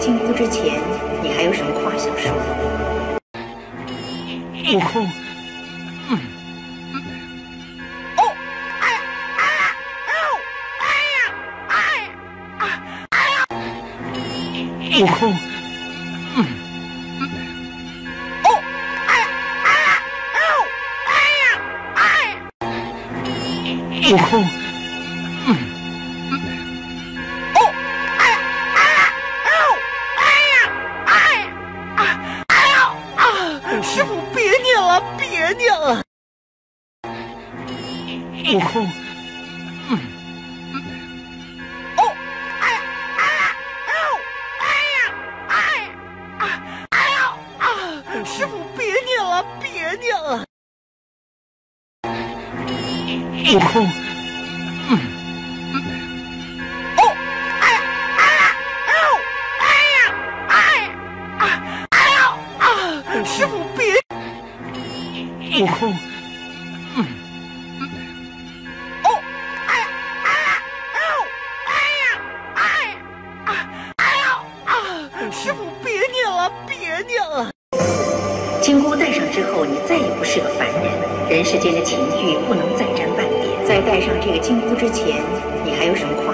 金箍之前，你还有什么话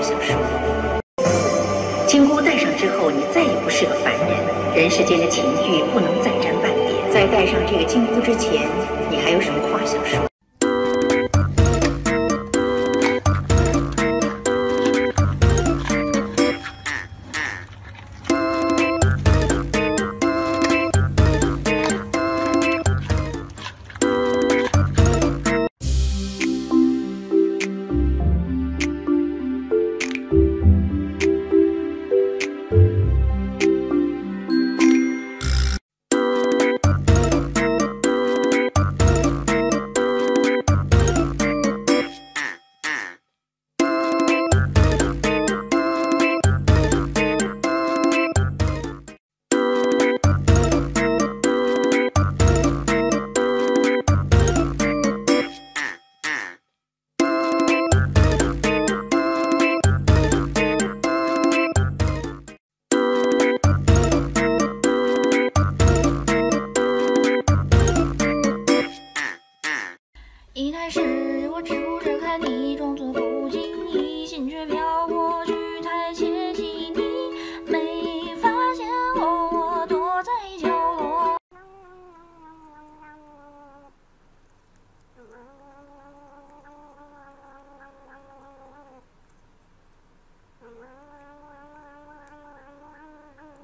想说？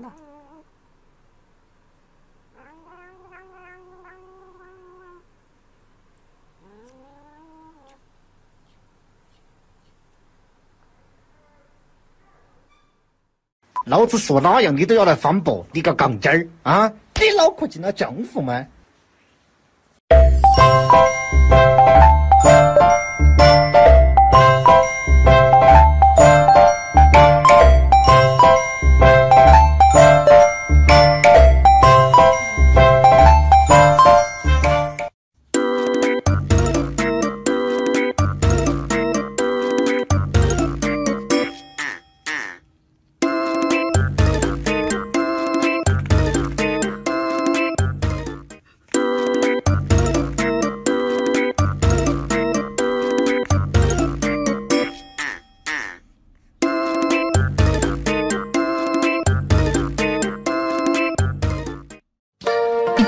的。老子说哪样你都要来反驳，你个杠精儿啊！你脑壳进了浆糊吗？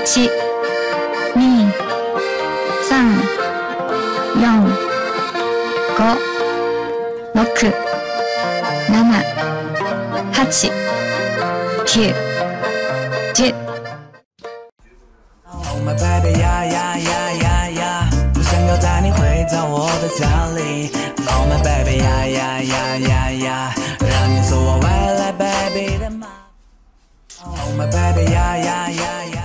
1、2、3、4、5、6、7、8。Oh my baby 呀呀呀呀呀，想要带你回到我的家里。Oh my baby 呀呀呀呀呀，让你做我未来 baby 的妈。Oh my baby 呀呀呀呀。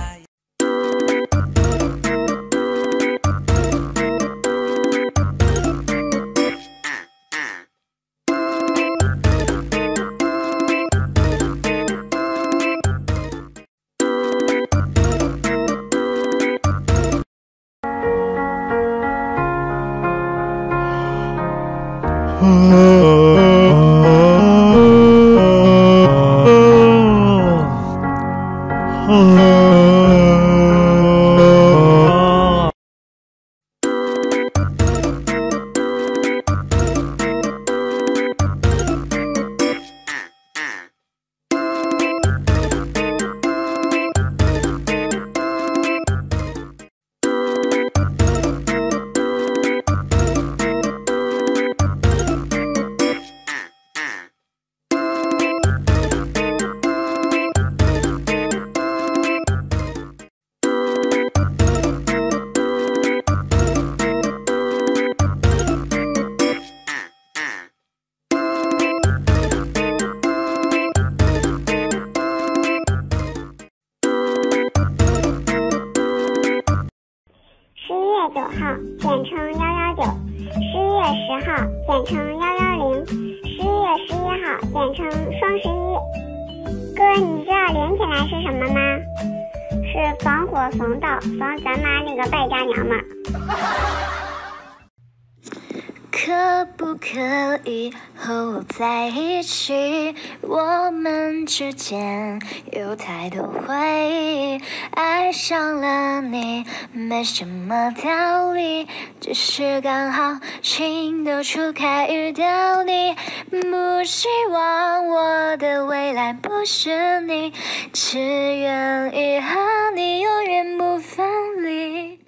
10月9号简称110，10月11号简称双11。哥，你知道连起来是什么吗？是防火防盗防咱妈那个败家娘们儿。可不可以和我在一起？我们之间有太多回忆，爱上了你没什么道理，只是刚好情窦初开遇到你。不希望我的未来不是你，只愿意和你永远不分离。